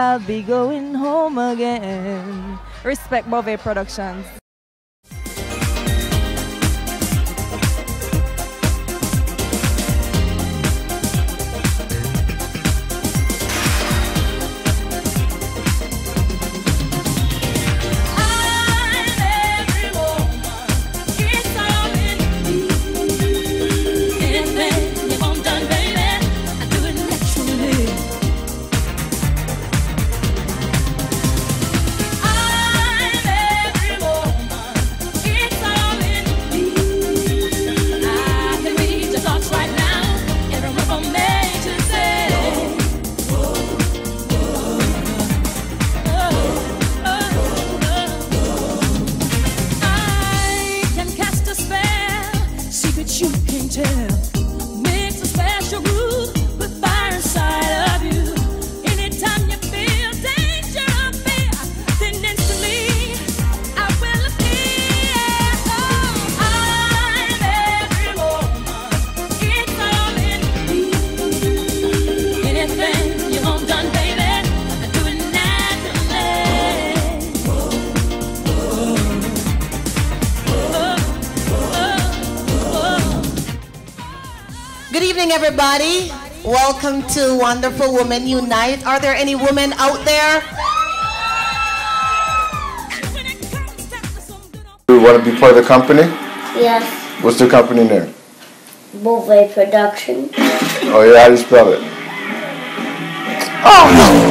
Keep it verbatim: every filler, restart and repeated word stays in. I'll be going home again. Respect Beauvais Productions. You can tell, mix a special groove with fire inside of you. Anytime you feel danger of fear, then instantly I will appear. Oh, I'm every woman, it's all in me. Anything you want done, baby, I do it naturally. Oh, oh, oh, oh, oh. Good evening, everybody. Welcome to Wonderful Women Unite. Are there any women out there? You want to be part of the company? Yes. What's the company name? Beauvais Productions. Oh yeah, how do you spell it? Oh!